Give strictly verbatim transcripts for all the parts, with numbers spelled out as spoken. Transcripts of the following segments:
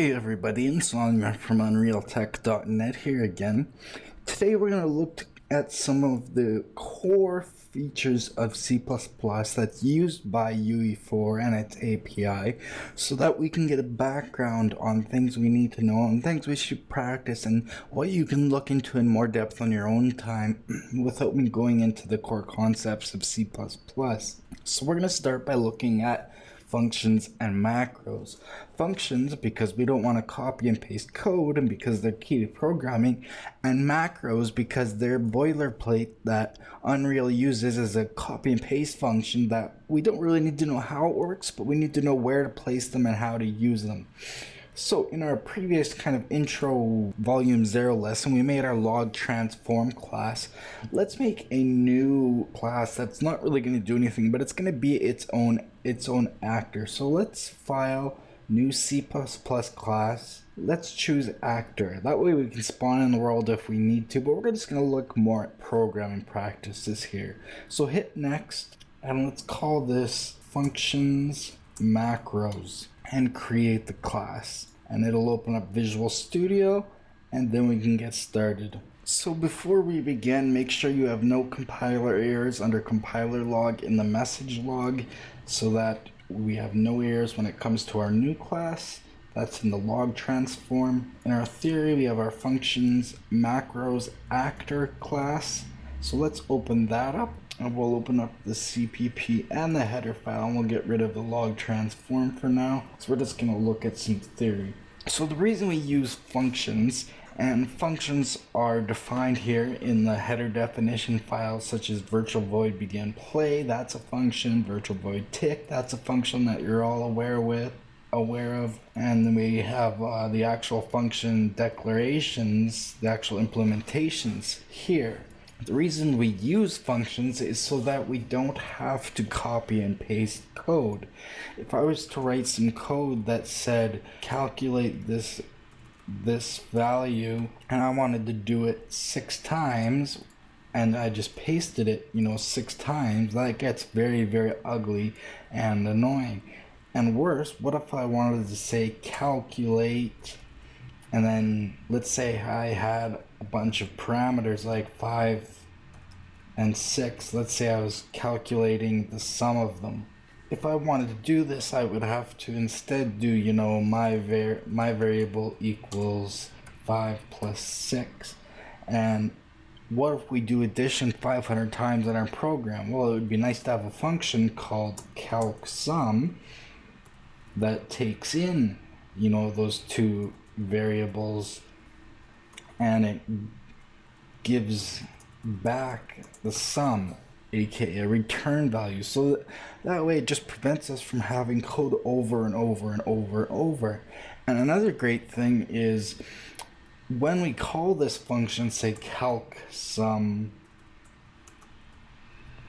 Hey everybody, it's Lonrad from Unreal Tech dot net here again. Today we're going to look at some of the core features of C plus plus that's used by U E four and its A P I so that we can get a background on things we need to know and things we should practice and what you can look into in more depth on your own time without me going into the core concepts of C plus plus. So we're going to start by looking at functions and macros. Functions because we don't want to copy and paste code and because they're key to programming, and macros because they're boilerplate that Unreal uses as a copy and paste function that we don't really need to know how it works, but we need to know where to place them and how to use them. So in our previous kind of intro volume zero lesson, we made our log transform class. Let's make a new class that's not really going to do anything, but it's going to be its own its own actor. So let's file new C plus plus class. Let's choose actor. That way we can spawn in the world if we need to, but we're just going to look more at programming practices here. So hit next, and let's call this functions macros and create the class, and it'll open up Visual Studio, and then we can get started. So before we begin, make sure you have no compiler errors under compiler log in the message log so that we have no errors when it comes to our new class. That's in the log transform. In our theory, we have our functions macros actor class. So let's open that up, and we'll open up the C P P and the header file, and we'll get rid of the log transform for now. So we're just going to look at some theory. So the reason we use functions, and functions are defined here in the header definition files, such as virtual void begin play, that's a function, virtual void tick, that's a function that you're all aware with, aware of, and then we have uh, the actual function declarations, the actual implementations here. The reason we use functions is so that we don't have to copy and paste code. If I was to write some code that said calculate this this value, and I wanted to do it six times, and I just pasted it, you know, six times, that gets very, very ugly and annoying. And worse, what if I wanted to say calculate, and then let's say I had a bunch of parameters like five and six. Let's say I was calculating the sum of them. If I wanted to do this, I would have to instead do, you know, my var my variable equals five plus six. And what if we do addition five hundred times in our program? Well, it would be nice to have a function called calc sum that takes in, you know, those two variables, and it gives back the sum, aka return value, so that, that way it just prevents us from having code over and over and over and over. And another great thing is when we call this function, say calc sum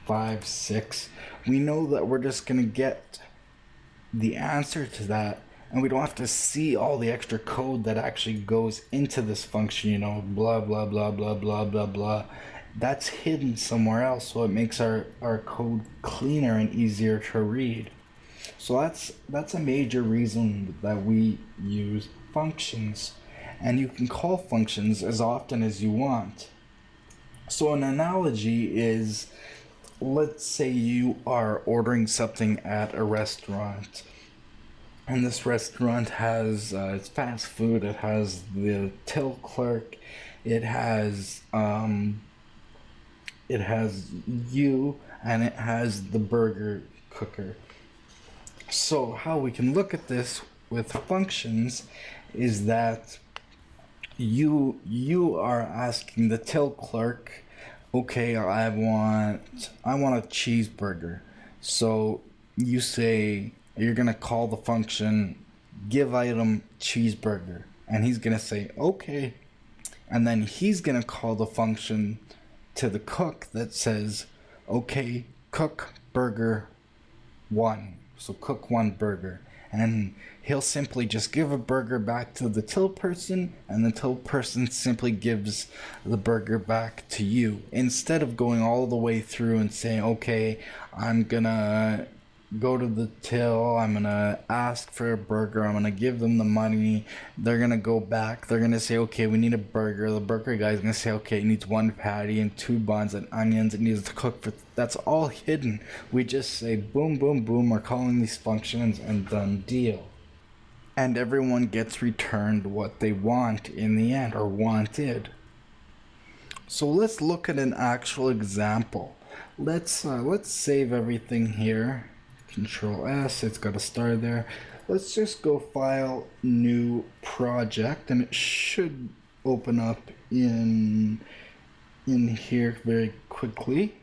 five six, we know that we're just going to get the answer to that, and we don't have to see all the extra code that actually goes into this function, you know, blah, blah, blah, blah, blah, blah, blah. That's hidden somewhere else, so it makes our, our code cleaner and easier to read. So that's, that's a major reason that we use functions, and you can call functions as often as you want. So an analogy is, let's say you are ordering something at a restaurant. And this restaurant has, uh, it's fast food, it has the till clerk, it has, um, it has you, and it has the burger cooker. So how we can look at this with functions is that you, you are asking the till clerk, okay, I want, I want a cheeseburger. So you say, you're gonna call the function give item cheeseburger, and he's gonna say okay, and then he's gonna call the function to the cook that says okay cook burger one, so cook one burger, and he'll simply just give a burger back to the till person, and the till person simply gives the burger back to you, instead of going all the way through and saying okay, I'm gonna go to the till, I'm gonna ask for a burger, I'm gonna give them the money, they're gonna go back, they're gonna say, okay, we need a burger. The burger guy's gonna say, okay, it needs one patty and two buns and onions, it needs to cook for th that's all hidden. We just say boom, boom, boom, we're calling these functions and done deal. And everyone gets returned what they want in the end, or wanted. So let's look at an actual example. Let's uh, let's save everything here. Control S, it's got a star there. Let's just go file, new project, and it should open up in in here very quickly.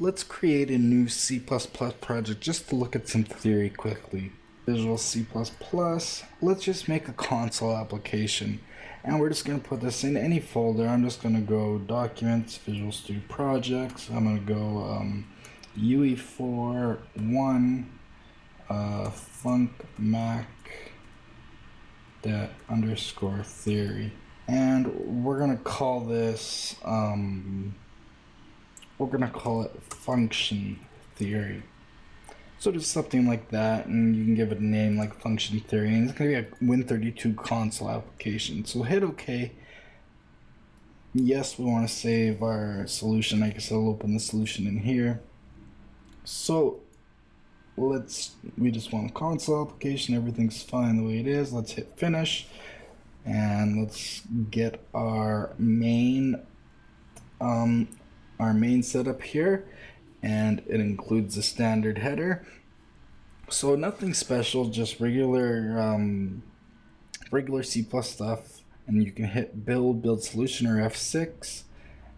Let's create a new C plus plus project just to look at some theory quickly. Visual C plus plus, let's just make a console application. And we're just gonna put this in any folder. I'm just gonna go Documents, Visual Studio Projects. I'm gonna go um, U E four one uh, funkmac that underscore theory. And we're gonna call this, um, we're gonna call it function theory. So just something like that, and you can give it a name like function theory, and it's going to be a Win thirty-two console application. So hit OK. Yes, we want to save our solution. I guess I'll open the solution in here. So let's, we just want a console application. Everything's fine the way it is. Let's hit finish, and let's get our main, um, our main setup here. And it includes a standard header, so nothing special, just regular um, regular C plus stuff. And you can hit build, build solution, or F six,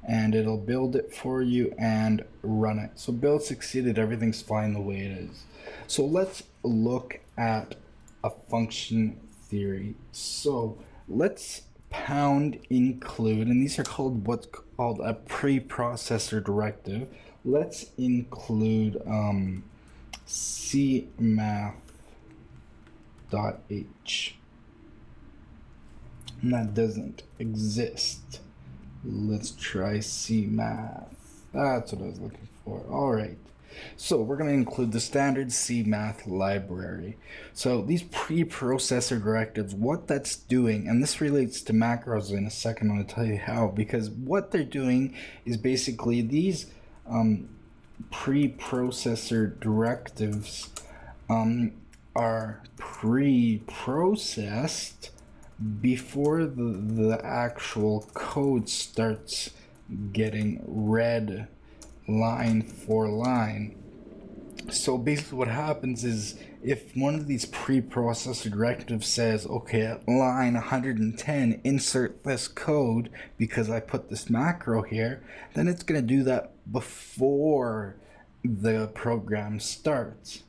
and it'll build it for you and run it. So build succeeded, everything's fine the way it is. So let's look at a function theory. So let's pound include, and these are called what's called a preprocessor directive. Let's include um, cmath.h, and that doesn't exist. Let's try cmath. That's what I was looking for. All right, so we're going to include the standard cmath library. So these preprocessor directives, what that's doing, and this relates to macros in a second. I'm going to tell you how, because what they're doing is basically these Um, preprocessor directives um, are pre-processed before the, the actual code starts getting read line for line. So basically what happens is, if one of these preprocessor directives says, okay, at line one hundred ten, insert this code because I put this macro here, then it's going to do that before the program starts.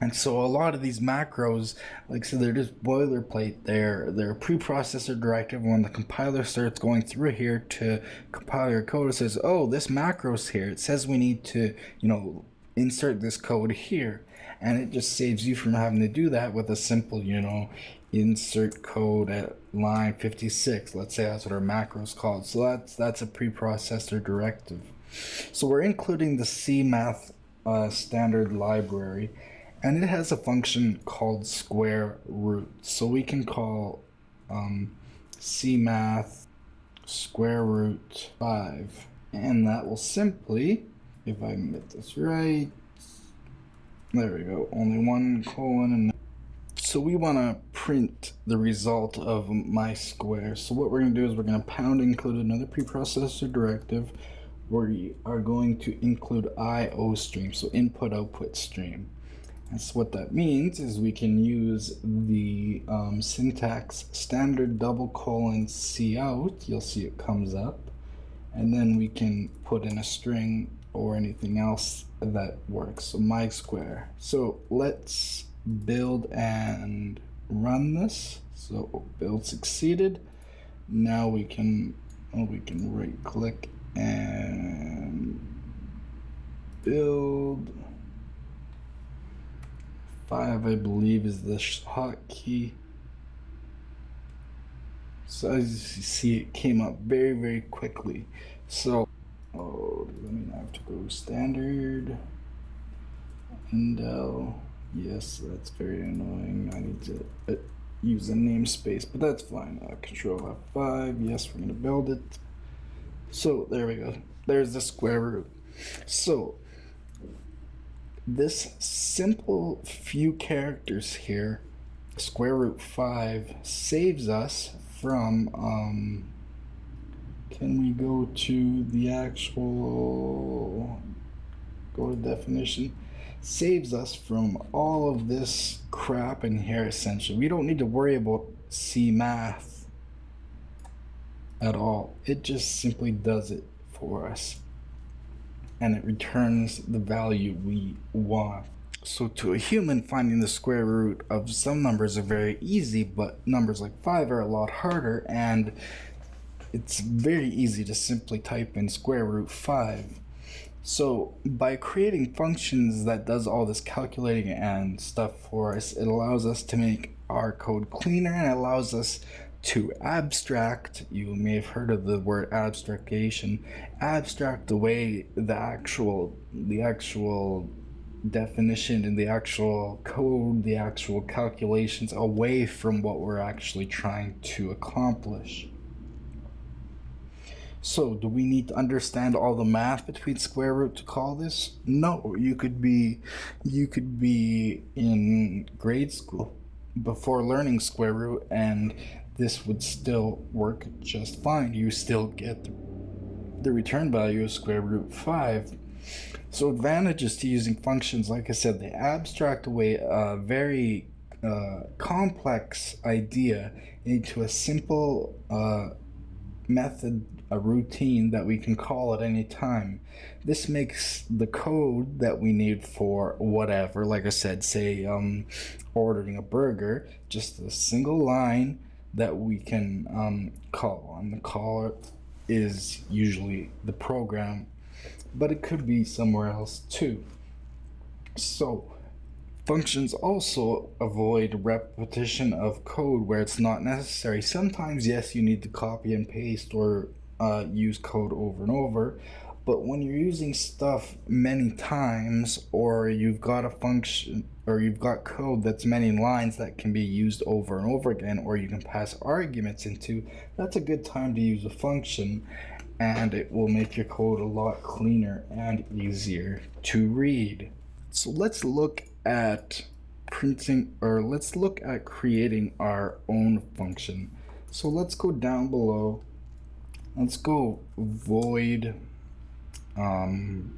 And so a lot of these macros, like so they're just boilerplate. They're, they're a preprocessor directive. When the compiler starts going through here to compile your code, it says, oh, this macro's here. It says we need to, you know, insert this code here, and it just saves you from having to do that with a simple, you know, insert code at line fifty-six. Let's say that's what our macro is called. So that's that's a preprocessor directive. So we're including the cmath uh, standard library, and it has a function called square root. So we can call um, cmath square root five, and that will simply, if I can get this right, there we go, only one colon. And so we want to print the result of my square. So what we're going to do is we're going to pound include another preprocessor directive. We are going to include I O stream, so input output stream. And so what that means is we can use the um, syntax standard double colon C out. You'll see it comes up, and then we can put in a string or anything else that works. So my square. So let's build and run this. So build succeeded. Now we can oh, we can right click and build five, I believe, is the hotkey. So as you see, it came up very very quickly. So. Oh, does that mean I have to go standard? and L. Yes, that's very annoying. I need to uh, use a namespace, but that's fine. Uh, control F five. Yes, we're gonna build it. So there we go. There's the square root. So this simple few characters here, square root five, saves us from, um, can we go to the actual, go to definition, saves us from all of this crap in here essentially. We don't need to worry about C math at all. It just simply does it for us, and it returns the value we want. So to a human, finding the square root of some numbers are very easy, but numbers like five are a lot harder, and it's very easy to simply type in square root five. So by creating functions that does all this calculating and stuff for us, it allows us to make our code cleaner, and it allows us to abstract, you may have heard of the word abstraction, abstract away the actual, the actual definition and the actual code, the actual calculations away from what we're actually trying to accomplish. So do we need to understand all the math between square root to call this? No, you could be, you could be in grade school before learning square root and this would still work just fine. You still get the return value of square root five. So advantages to using functions, like I said, they abstract away a very uh, complex idea into a simple uh, method, a routine that we can call at any time. This makes the code that we need for whatever, like I said, say um, ordering a burger, just a single line that we can um, call on. The caller is usually the program, but it could be somewhere else too. So functions also avoid repetition of code where it's not necessary. Sometimes, yes, you need to copy and paste or uh, use code over and over, but when you're using stuff many times, or you've got a function, or you've got code that's many lines that can be used over and over again, or you can pass arguments into, that's a good time to use a function, and it will make your code a lot cleaner and easier to read. So let's look at printing, or let's look at creating our own function. So let's go down below. Let's go void Um,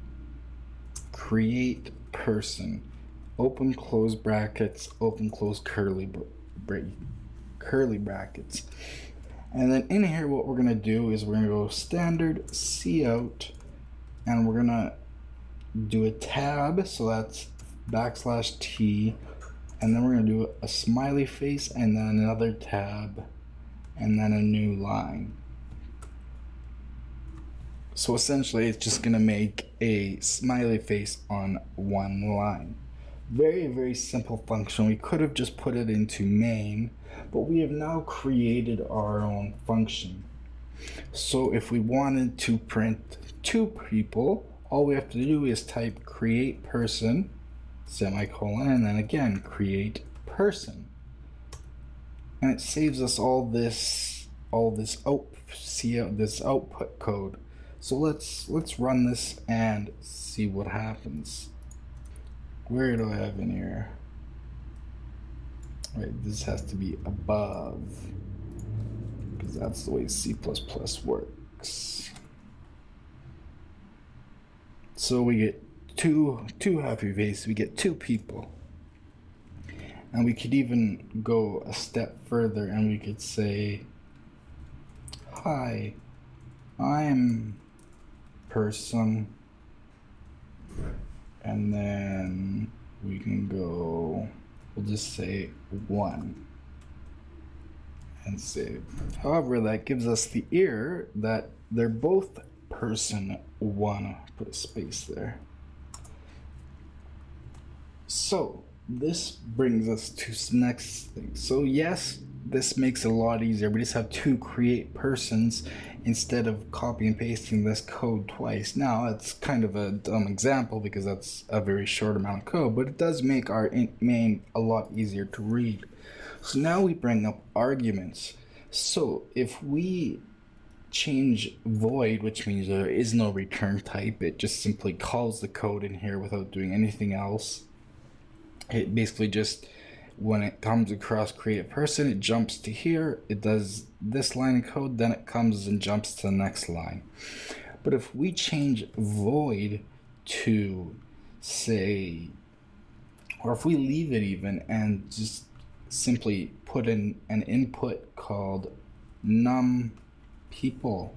create person, open close brackets, open close curly br br curly brackets, and then in here what we're gonna do is we're gonna go standard C out, and we're gonna do a tab, so that's backslash T, and then we're gonna do a smiley face, and then another tab, and then a new line. So essentially, it's just going to make a smiley face on one line. Very, very simple function. We could have just put it into main, but we have now created our own function. So if we wanted to print two people, all we have to do is type create person, semicolon, and then again, create person. And it saves us all this, all this, out, see, this output code. So let's let's run this and see what happens. Where do I have in here? All right, this has to be above, because that's the way C plus plus works. So we get two two happy faces. We get two people, and we could even go a step further, and we could say, "Hi, I'm." Person, and then we can go, we'll just say one and save. However, that gives us the error that they're both person one. Put a space there. So this brings us to the next thing. So yes, this makes it a lot easier. We just have to create persons instead of copy and pasting this code twice. Now, it's kind of a dumb example because that's a very short amount of code, but it does make our main a lot easier to read. So now we bring up arguments. So if we change void, which means there is no return type, it just simply calls the code in here without doing anything else. It basically just, when it comes across create a person, it jumps to here, it does this line of code, then it comes and jumps to the next line. But if we change void to, say, or if we leave it even and just simply put in an input called num people,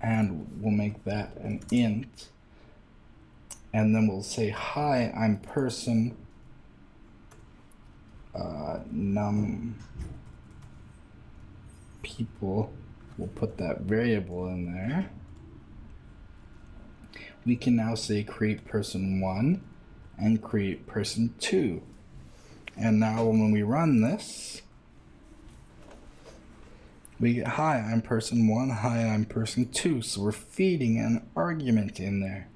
and we'll make that an int, and then we'll say, hi, I'm person, uh, num people, we'll put that variable in there. We can now say create person one and create person two. And now when we run this, we get, hi, I'm person one, hi, I'm person two. So we're feeding an argument in there.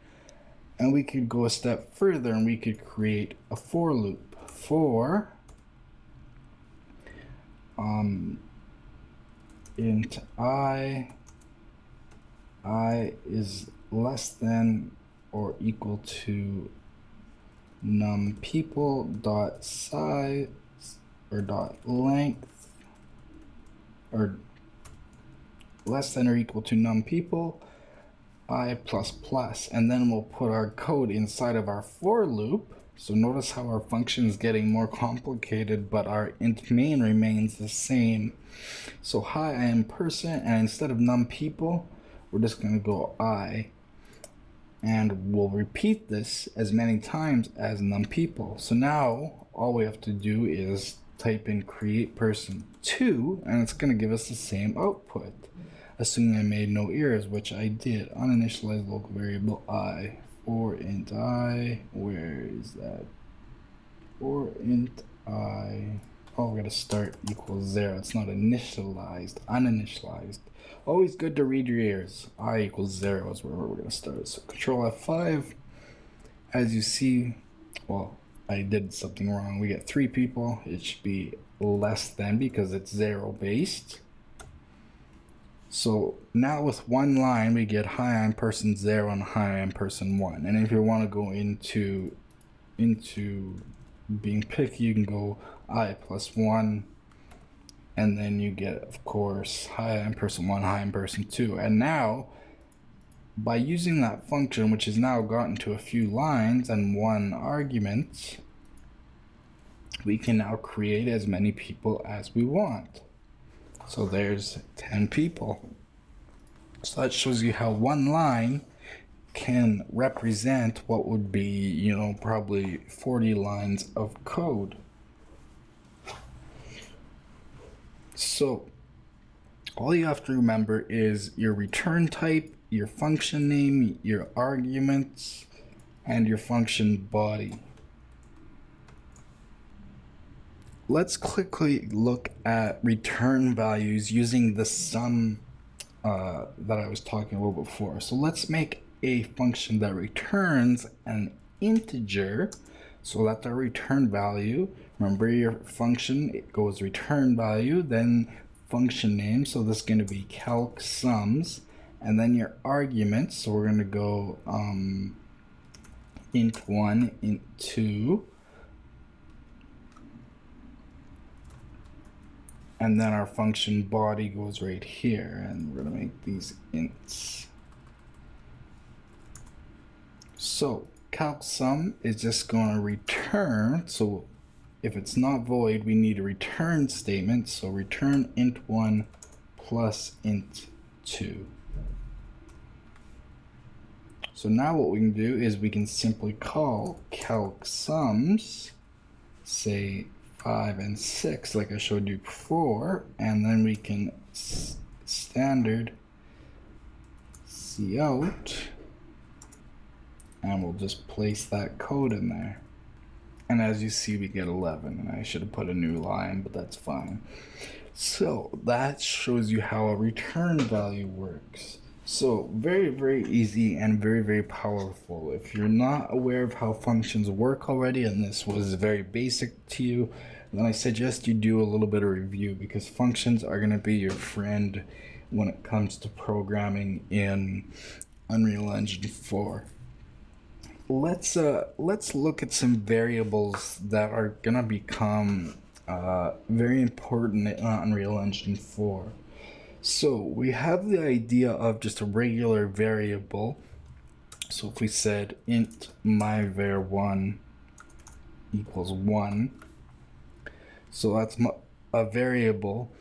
And we could go a step further and we could create a for loop for um, int I, I is less than or equal to num people dot size or dot length, or less than or equal to num people I plus plus, and then we'll put our code inside of our for loop. So notice how our function is getting more complicated, but our int main remains the same. So hi, I am person, and instead of num people, we're just going to go I, and we'll repeat this as many times as num people. So now all we have to do is type in create person two, and it's going to give us the same output, assuming I made no errors, which I did. Uninitialized local variable I, or int I, where is that, or int I, oh, we're going to start equals zero. It's not initialized, uninitialized. Always good to read your errors. I equals zero is where we're going to start. So control F five, as you see, well, I did something wrong. We get three people. It should be less than because it's zero based. So now with one line, we get hi, I'm person zero and hi, I'm person one. And if you want to go into, into being picky, you can go I plus one. And then you get, of course, hi, I'm person one, hi, I'm person two. And now by using that function, which has now gotten to a few lines and one argument, we can now create as many people as we want. So there's ten people. So that shows you how one line can represent what would be, you know, probably forty lines of code. So all you have to remember is your return type, your function name, your arguments, and your function body. Let's quickly look at return values using the sum uh, that I was talking about before. So let's make a function that returns an integer. So that's our return value. Remember your function, it goes return value, then function name. So this is going to be calc sums. And then your arguments, so we're going to go um, int one, int two, and then our function body goes right here, and we're going to make these ints. So calc sum is just going to return, so if it's not void, we need a return statement, so return int one plus int two. So now what we can do is we can simply call calc sums, say five and six, like I showed you before, and then we can standard cout and we'll just place that code in there. And as you see, we get eleven, and I should have put a new line, but that's fine. So that shows you how a return value works. So very, very easy and very, very powerful. If you're not aware of how functions work already, and this was very basic to you, then I suggest you do a little bit of review, because functions are going to be your friend when it comes to programming in Unreal Engine four. Let's uh, let's look at some variables that are going to become uh, very important in Unreal Engine four. So we have the idea of just a regular variable. So if we said int myVar one equals one, so that's a variable,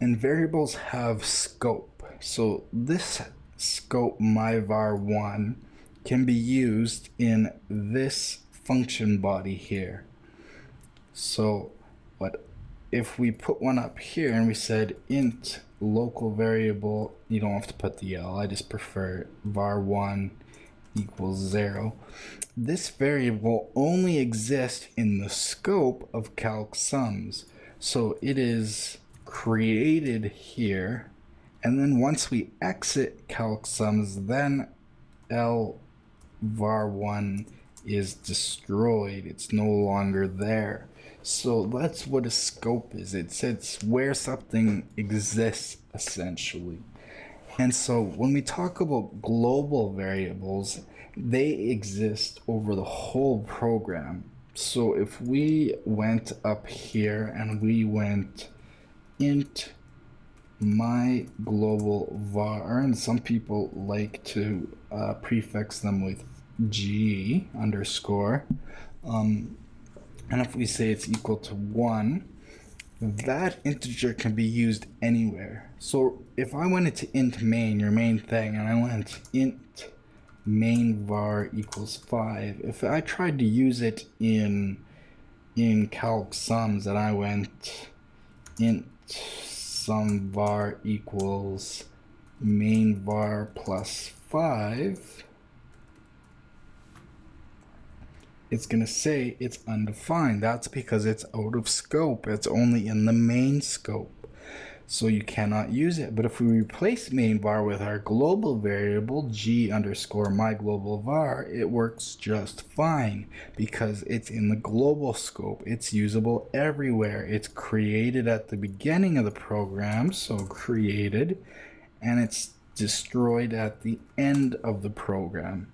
and variables have scope. So this scope myVar one can be used in this function body here. So what if we put one up here and we said int local variable, you don't have to put the L, I just prefer var one equals zero. This variable only exists in the scope of calc sums. So it is created here, and then once we exit calc sums, then L var one is destroyed. It's no longer there. So that's what a scope is. It's, it's where something exists, essentially. And so when we talk about global variables, they exist over the whole program. So if we went up here and we went int my global var, and some people like to uh, prefix them with g underscore, um, and if we say it's equal to one, that integer can be used anywhere. So if I went into int main, your main thing, and I went int main var equals five, if I tried to use it in in calc sums and I went int sum var equals main var plus five, it's going to say it's undefined. That's because it's out of scope. It's only in the main scope. So you cannot use it. But if we replace main var with our global variable, g underscore my global var, it works just fine because it's in the global scope. It's usable everywhere. It's created at the beginning of the program, so created, and it's destroyed at the end of the program.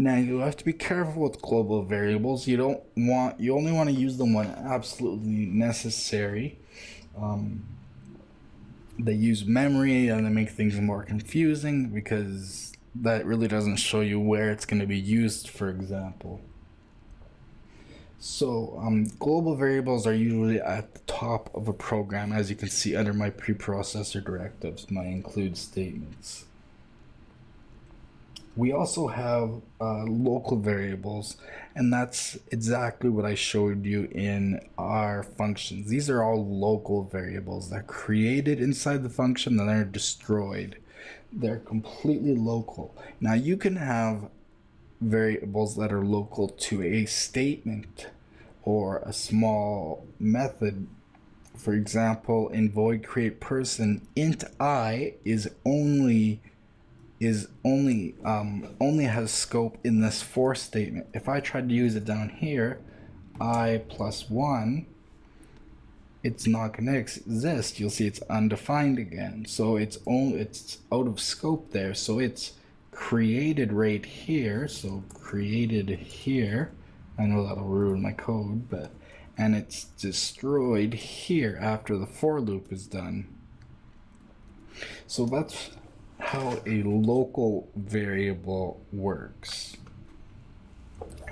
Now you have to be careful with global variables. You don't want, you only want to use them when absolutely necessary. Um, they use memory and they make things more confusing because that really doesn't show you where it's going to be used, for example. So um, global variables are usually at the top of a program, as you can see under my preprocessor directives, my include statements. We also have uh, local variables, and that's exactly what I showed you in our functions. These are all local variables. They're created inside the function, then they're destroyed. They're completely local. Now you can have variables that are local to a statement or a small method. For example, in void create person, int I is only is only um, only has scope in this for statement. If I tried to use it down here, I plus one, it's not gonna exist. You'll see it's undefined again. So it's only, it's out of scope there. So it's created right here. So created here. I know that'll ruin my code, but and it's destroyed here after the for loop is done. So that's how a local variable works,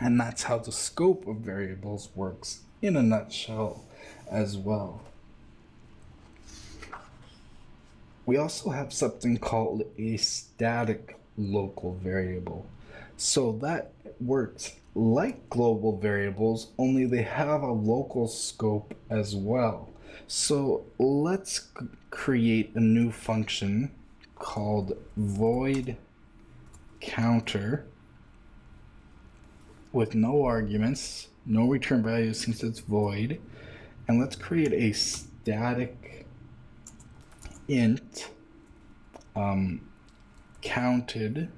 and that's how the scope of variables works in a nutshell as well. We also have something called a static local variable, so that works like global variables, only they have a local scope as well. So let's create a new function called void counter with no arguments, no return value since it's void. And let's create a static int um, counted,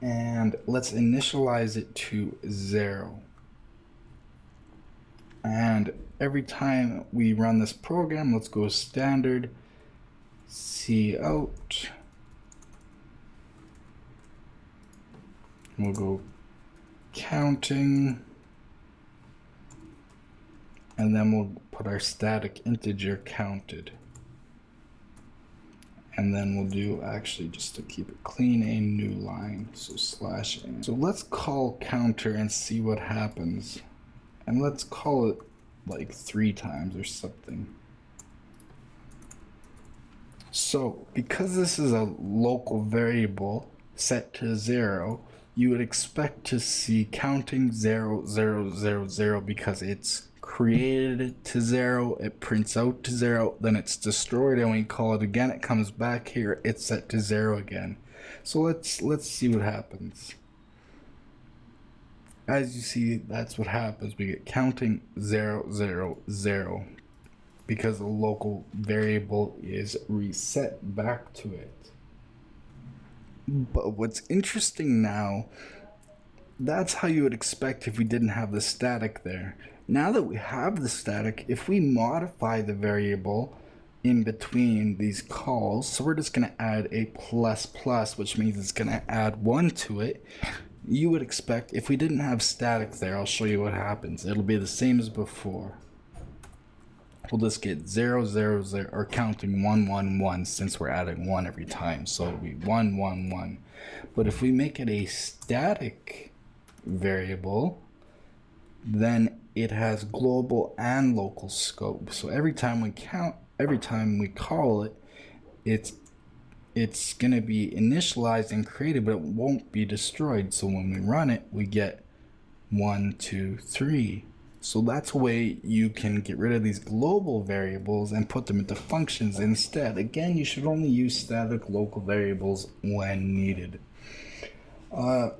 and let's initialize it to zero. And every time we run this program, let's go standard cout. We'll go counting, and then we'll put our static integer counted. And then we'll do, actually, just to keep it clean, a new line, so slash n. So let's call counter and see what happens. And let's call it like three times or something. So because this is a local variable set to zero, you would expect to see counting zero, zero, zero, zero, because it's created to zero, it prints out to zero, then it's destroyed, and when you call it again, it comes back here, it's set to zero again. So let's let's see what happens. As you see, that's what happens. We get counting zero, zero, zero, because the local variable is reset back to it. But what's interesting now, that's how you would expect if we didn't have the static there. Now that we have the static, if we modify the variable in between these calls, so we're just going to add a plus plus, which means it's going to add one to it, you would expect, if we didn't have static there, I'll show you what happens. It'll be the same as before. We'll just get zero, zero, zero, or counting one, one, one, since we're adding one every time. So it'll be one, one, one. But if we make it a static variable, then it has global and local scope. So every time we count, every time we call it, it's it's gonna be initialized and created, but it won't be destroyed. So when we run it, we get one, two, three. So that's a way you can get rid of these global variables and put them into functions instead. Again, you should only use static local variables when needed. Uh,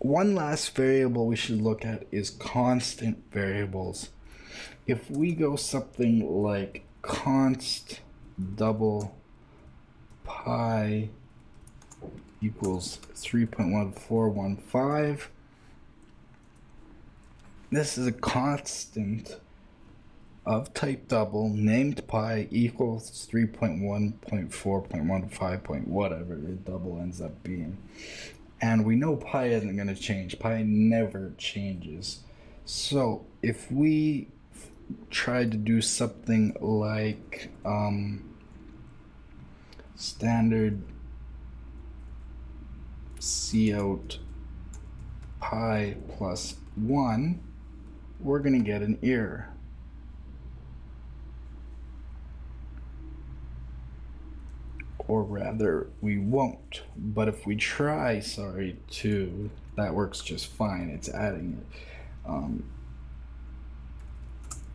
one last variable we should look at is constant variables. If we go something like const double pi equals three point one four one five, this is a constant of type double named pi equals three point one point four point one five. Whatever the double ends up being. And we know pi isn't going to change. Pi never changes. So if we tried to do something like um, standard cout pi plus one, we're going to get an error. Or rather, we won't. But if we try, sorry, to, that works just fine. It's adding it. Um,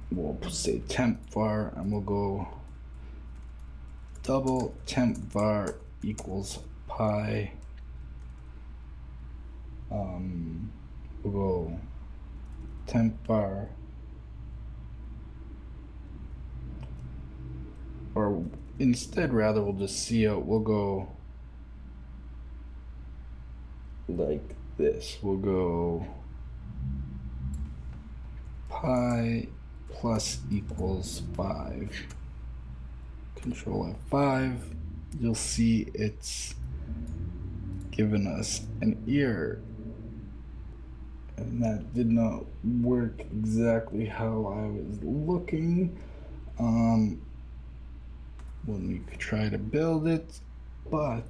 we'll say temp var, and we'll go double temp var equals pi. Um, we'll go temp var, or instead rather we'll just see it, we'll go like this, we'll go pi plus equals five, control F five, you'll see it's given us an error. And that did not work exactly how I was looking um, when we could try to build it. But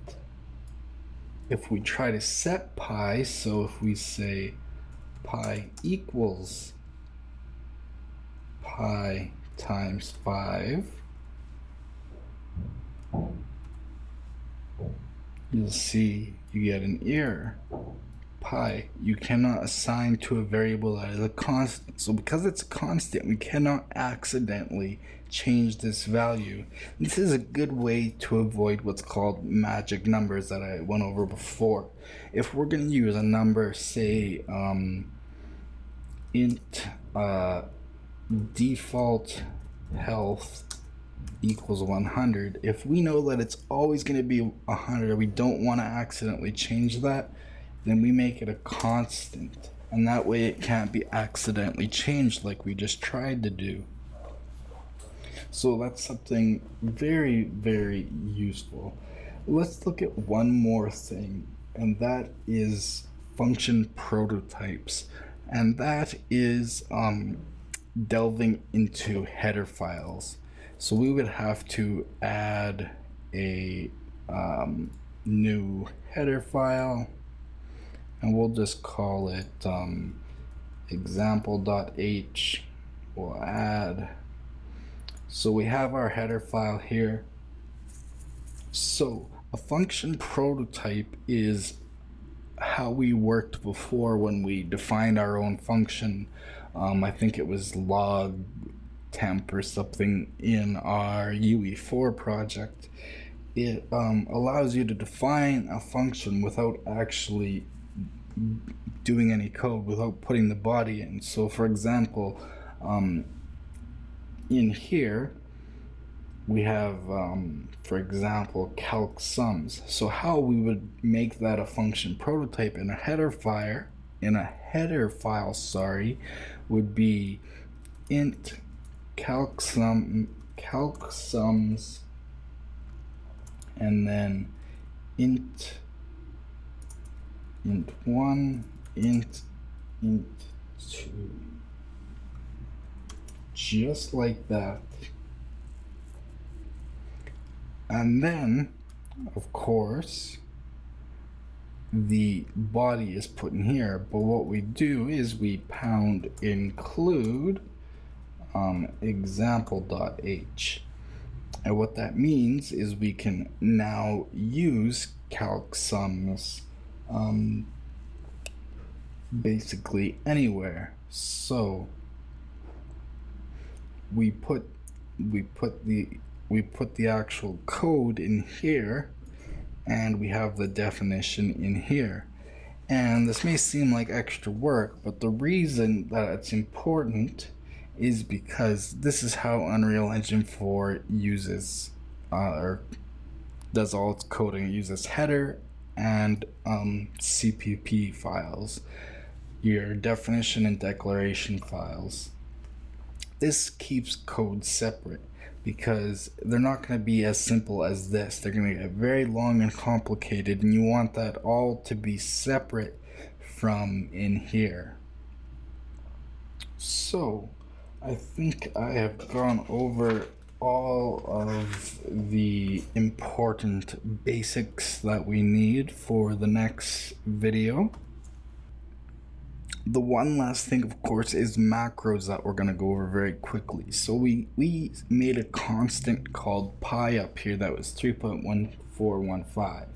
if we try to set pi, so if we say pi equals pi times five, you'll see you get an error. Pi, you cannot assign to a variable that is a constant. So because it's a constant, we cannot accidentally change this value. This is a good way to avoid what's called magic numbers that I went over before. If we're going to use a number, say um, int uh, default health equals one hundred, if we know that it's always going to be one hundred, we don't want to accidentally change that, then we make it a constant, and that way it can't be accidentally changed like we just tried to do. So that's something very, very useful. Let's look at one more thing, and that is function prototypes, and that is um, delving into header files. So we would have to add a um, new header file, and we'll just call it um, example.h. We'll add. So we have our header file here. So a function prototype is how we worked before when we defined our own function. Um, I think it was log temp or something in our U E four project. It um, allows you to define a function without actually doing any code, without putting the body in. So for example, um, in here we have um, for example calc sums. So how we would make that a function prototype in a header file in a header file sorry would be int calc sum calc sums and then int int one int int two, just like that. And then of course the body is put in here, but what we do is we pound include um, example.h, and what that means is we can now use calc sums Um, basically anywhere. So we put we put the we put the actual code in here, and we have the definition in here. And this may seem like extra work, but the reason that it's important is because this is how Unreal Engine four uses uh, or does all its coding. It uses header and um, C P P files, your definition and declaration files. This keeps code separate because they're not going to be as simple as this. They're going to get very long and complicated, and you want that all to be separate from in here. So I think I have gone over all of the important basics that we need for the next video. The one last thing, of course, is macros that we're going to go over very quickly. So we, we made a constant called pi up here that was three point one four one five.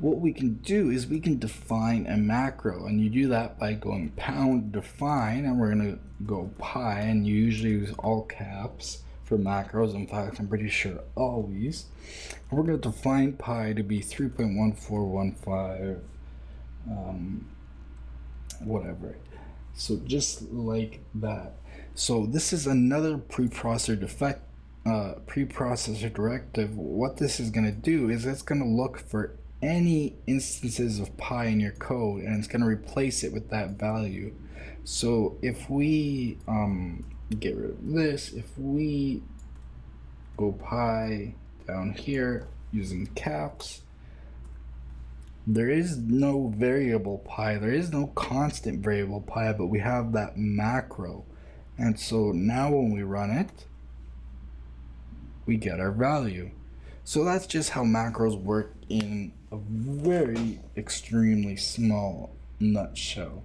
What we can do is we can define a macro, and you do that by going pound define, and we're going to go pi, and you usually use all caps for macros. In fact, I'm pretty sure always. And we're going to define pi to be three point one four one five, um, whatever. So just like that. So this is another preprocessor defect, uh, preprocessor directive. What this is going to do is it's going to look for any instances of pi in your code, and it's going to replace it with that value. So if we um, get rid of this, if we go pi down here using caps, there is no variable pi, there is no constant variable pi, but we have that macro. And so now when we run it, we get our value. So that's just how macros work in a very extremely small nutshell.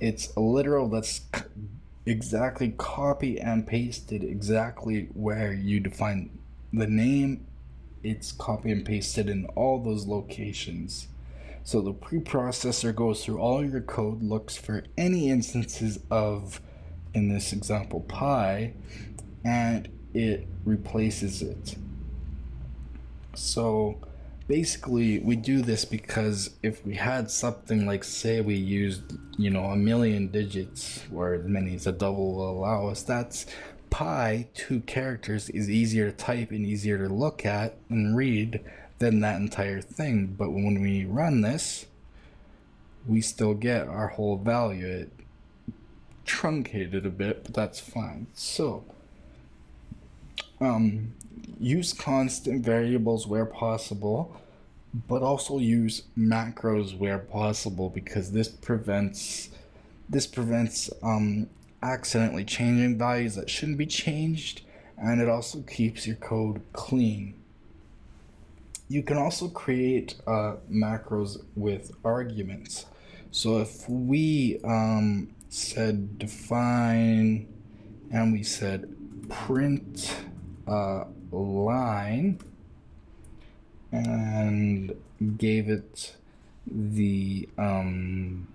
It's a literal that's exactly copy and pasted exactly where you define the name. It's copy and pasted in all those locations. So the preprocessor goes through all your code, looks for any instances of, in this example, pi, and it replaces it. So basically we do this because if we had something like, say we used, you know, a million digits or as many as a double will allow us, that's pi, two characters is easier to type and easier to look at and read than that entire thing. But when we run this, we still get our whole value. It truncated a bit, but that's fine. So um, use constant variables where possible, but also use macros where possible, because this prevents this prevents um, accidentally changing values that shouldn't be changed, and it also keeps your code clean. You can also create uh, macros with arguments. So if we um, said define and we said print uh, line and gave it the um,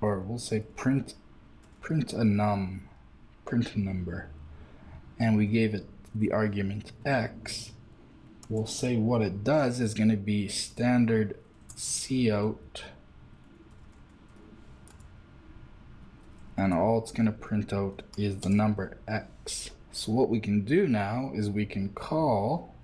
or we'll say print print a num print a number, and we gave it the argument x, we'll say what it does is going to be standard cout, and all it's going to print out is the number x. So what we can do now is we can call,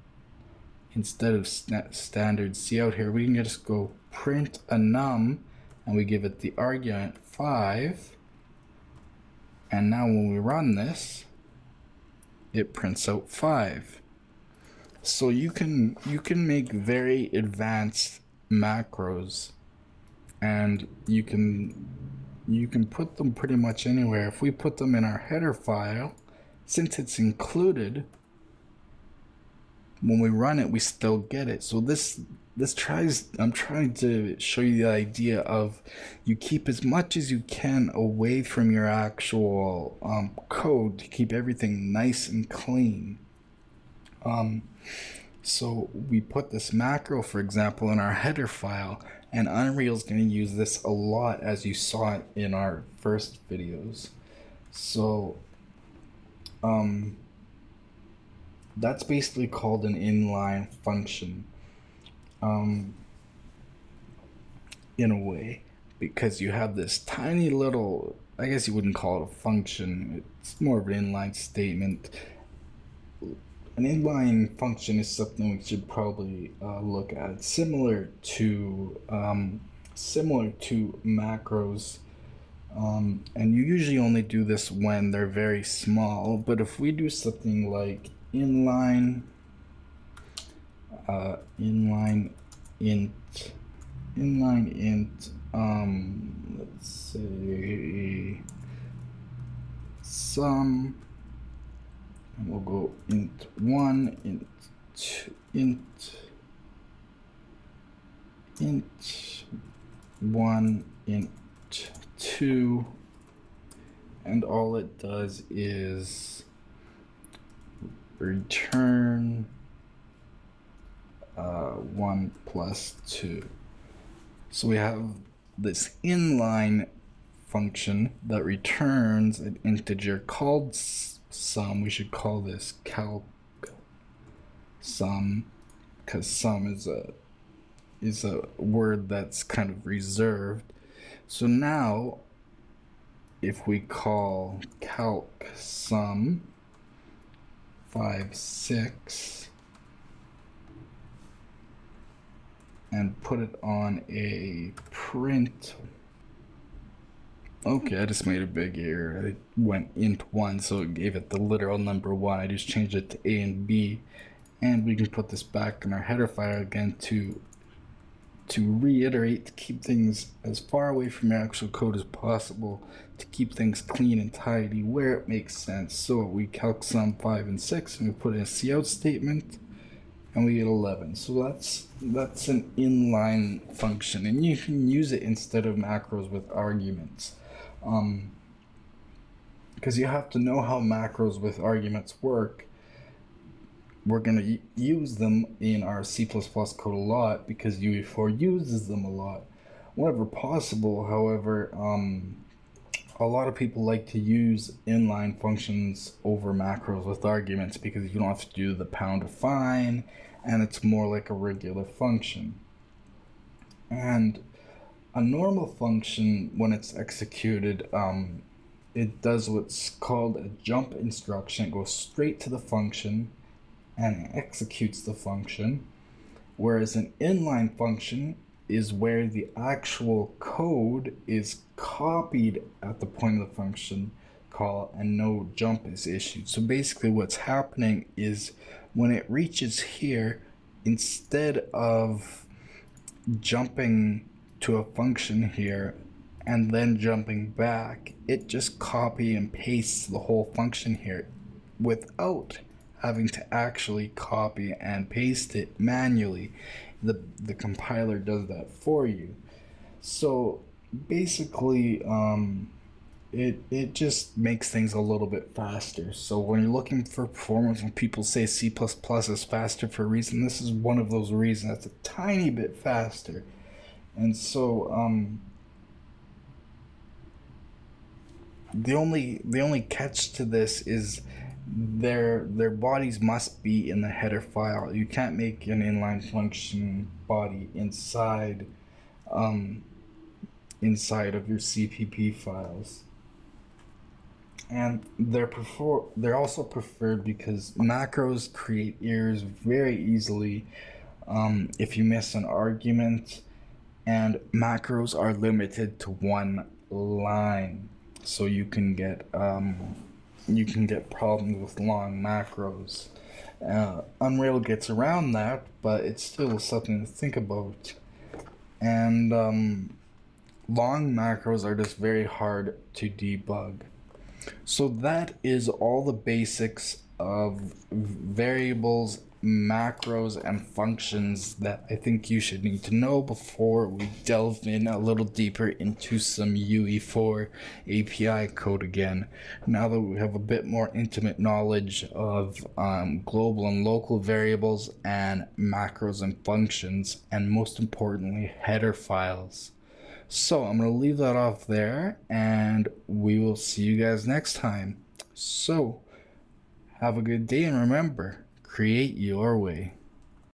instead of st standard cout here, we can just go print a num, and we give it the argument five, and now when we run this, it prints out five. So you can you can make very advanced macros, and you can you can put them pretty much anywhere. If we put them in our header file, since it's included, when we run it, we still get it. So this this tries, I'm trying to show you the idea of you keep as much as you can away from your actual um, code to keep everything nice and clean. Um, so we put this macro, for example, in our header file, and Unreal's going to use this a lot, as you saw it in our first videos. So um, that's basically called an inline function, um, in a way, because you have this tiny little, I guess you wouldn't call it a function, it's more of an inline statement. An inline function is something we should probably uh, look at. It's similar to um, similar to macros, um, and you usually only do this when they're very small, but if we do something like inline uh, inline int inline int um, let's say sum, and we'll go int one, int two, int, int one, int two, and all it does is return uh, one plus two. So we have this inline function that returns an integer called sum. We should call this calc sum, because sum is a is a word that's kind of reserved. So now if we call calc sum five six and put it on a print, okay, I just made a big error. It went int one, so it gave it the literal number one. I just changed it to A and B, and we can put this back in our header file again to to reiterate, to keep things as far away from your actual code as possible, to keep things clean and tidy where it makes sense. So we calc sum five and six, and we put in a cout statement, and we get eleven. So that's that's an inline function, and you can use it instead of macros with arguments. Um, because you have to know how macros with arguments work. We're going to use them in our C plus plus code a lot because U E four uses them a lot whenever possible. However, um, a lot of people like to use inline functions over macros with arguments because you don't have to do the pound define, and it's more like a regular function. And a normal function, when it's executed, um, it does what's called a jump instruction. It goes straight to the function and executes the function, whereas an inline function is where the actual code is copied at the point of the function call and no jump is issued. So basically what's happening is when it reaches here, instead of jumping to a function here and then jumping back, it just copy and pastes the whole function here without having to actually copy and paste it manually. The, the compiler does that for you. So basically, um, it, it just makes things a little bit faster. So when you're looking for performance, when people say C plus plus is faster for a reason, this is one of those reasons. That's a tiny bit faster. And so um, the only the only catch to this is their their bodies must be in the header file. You can't make an inline function body inside um, inside of your C P P files. And they're prefer they're also preferred because macros create errors very easily um, if you miss an argument, and macros are limited to one line, so you can get um, you can get problems with long macros. Uh, Unreal gets around that, but it's still something to think about. And um, long macros are just very hard to debug. So that is all the basics of variables, macros, and functions that I think you should need to know before we delve in a little deeper into some U E four A P I code again. Now that we have a bit more intimate knowledge of um, global and local variables and macros and functions, and most importantly, header files. So I'm going to leave that off there, and we will see you guys next time. So have a good day, and remember, create your way.